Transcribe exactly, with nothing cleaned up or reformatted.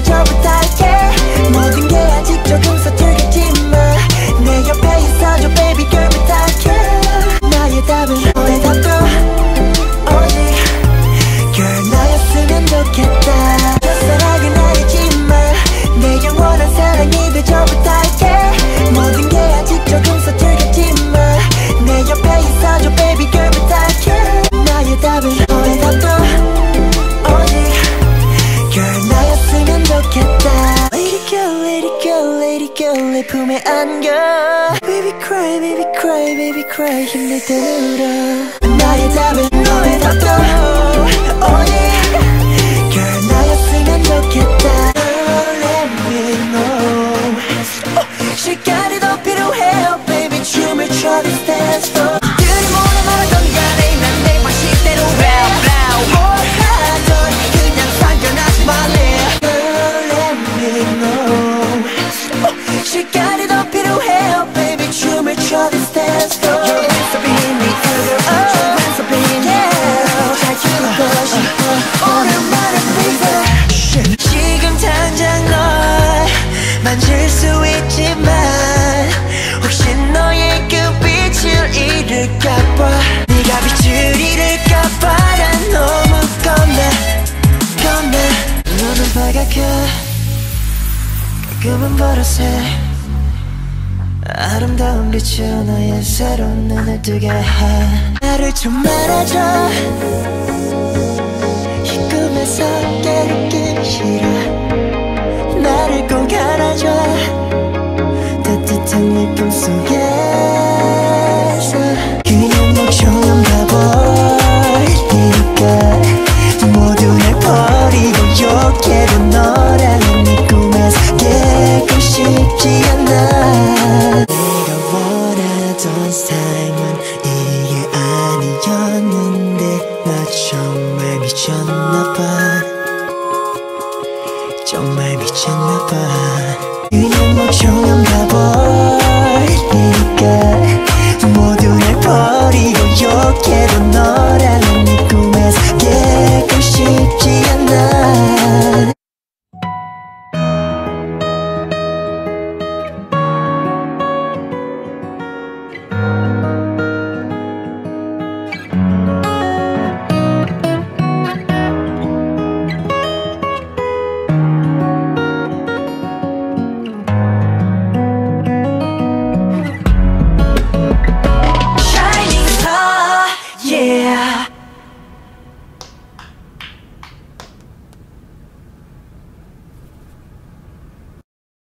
그 저 부탁해 모든 게 아직 조금 서툴겠지만 내 옆에 있어줘 baby girl 부탁해 나의 답은 너의 답도 오직 girl 너였으면 좋겠다 첫사랑은 아니지만 내 영원한 사랑이 그 저 부탁해 모든 게 아직 조금 서툴겠지만 내 옆에 있어줘 baby girl 부탁해 나의 답은 너의 답도 내 품에 안겨 Baby cry, baby cry, baby cry 힘들 때 울어 나의 답은 너의 답도 오직 Girl 나였으면 좋겠다 Girl let me know oh, 시간이 더 필요해요 Baby 춤을 춰 This dance floor 가끔은 버릇에 아름다운 빛으로 너의 새로운 눈을 뜨게 해 나를 좀 안아줘 이 꿈에서 깨우긴 싫어 나를 꼭 안아줘